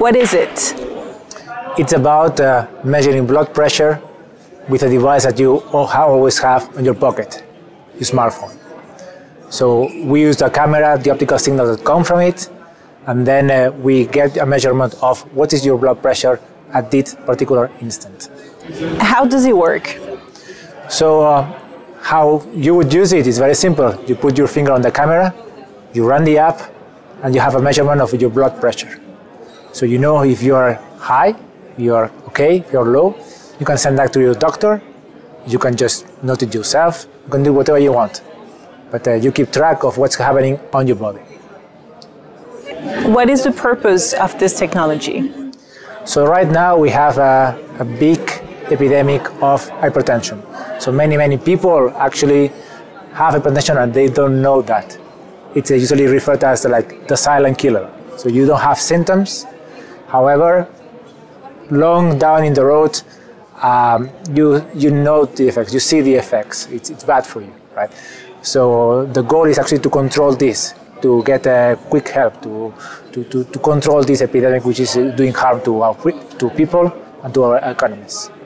What is it? It's about measuring blood pressure with a device that you always have in your pocket, your smartphone. So we use the camera, the optical signals that come from it, and then we get a measurement of what is your blood pressure at this particular instant. How does it work? So how you would use it is very simple. You put your finger on the camera, you run the app, and you have a measurement of your blood pressure. So you know if you are high, you are okay, if you are low. You can send that to your doctor, you can just note it yourself, you can do whatever you want. But you keep track of what's happening on your body. What is the purpose of this technology? So right now we have a big epidemic of hypertension. So many people actually have hypertension and they don't know that. It's usually referred to as the silent killer. So you don't have symptoms. However, long down in the road, you know the effects, you see the effects. It's bad for you, right? So the goal is actually to control this, to get a quick help, to control this epidemic, which is doing harm to people and to our economies.